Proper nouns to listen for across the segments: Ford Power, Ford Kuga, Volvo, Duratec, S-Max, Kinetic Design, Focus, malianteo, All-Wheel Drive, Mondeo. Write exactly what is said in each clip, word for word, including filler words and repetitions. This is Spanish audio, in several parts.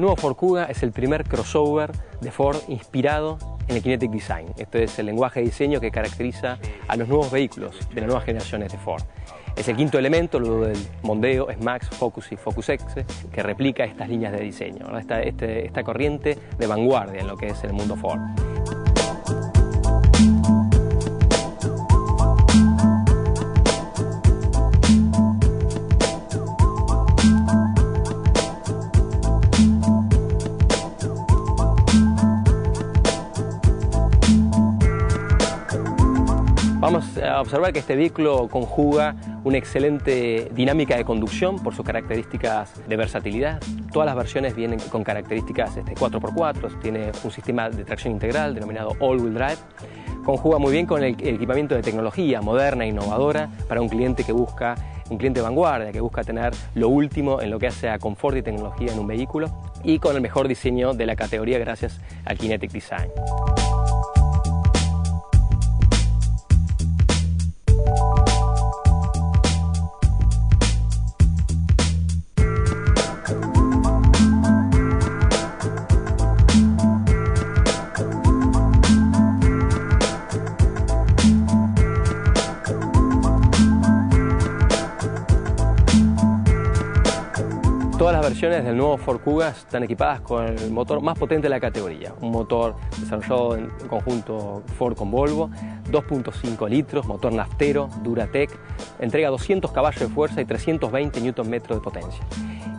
el nuevo Ford Kuga es el primer crossover de Ford inspirado en el Kinetic Design. Este es el lenguaje de diseño que caracteriza a los nuevos vehículos de las nuevas generaciones de Ford. Es el quinto elemento, luego del Mondeo, S-Max, Focus y Focus X, que replica estas líneas de diseño, ¿no? esta, este, esta corriente de vanguardia en lo que es el mundo Ford. Vamos a observar que este vehículo conjuga una excelente dinámica de conducción por sus características de versatilidad. Todas las versiones vienen con características este, cuatro por cuatro, tiene un sistema de tracción integral denominado All-Wheel Drive. Conjuga muy bien con el equipamiento de tecnología moderna e innovadora para un cliente que busca, un cliente vanguardia, que busca tener lo último en lo que hace a confort y tecnología en un vehículo, y con el mejor diseño de la categoría gracias al Kinetic Design. Todas las versiones del nuevo Ford Kuga están equipadas con el motor más potente de la categoría, un motor desarrollado en conjunto Ford con Volvo, dos punto cinco litros, motor naftero, Duratec, entrega doscientos caballos de fuerza y trescientos veinte newton metros de potencia.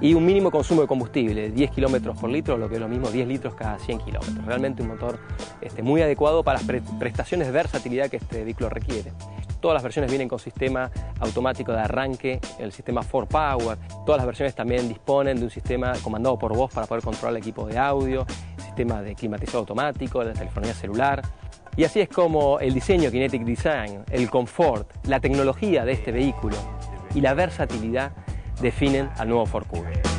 Y un mínimo consumo de combustible, diez kilómetros por litro, lo que es lo mismo, diez litros cada cien kilómetros. Realmente un motor este, muy adecuado para las pre prestaciones de versatilidad que este vehículo requiere. Todas las versiones vienen con sistema automático de arranque, el sistema Ford Power. Todas las versiones también disponen de un sistema comandado por voz para poder controlar el equipo de audio, sistema de climatizado automático, la telefonía celular. Y así es como el diseño Kinetic Design, el confort, la tecnología de este vehículo y la versatilidad definen al nuevo Ford Kuga.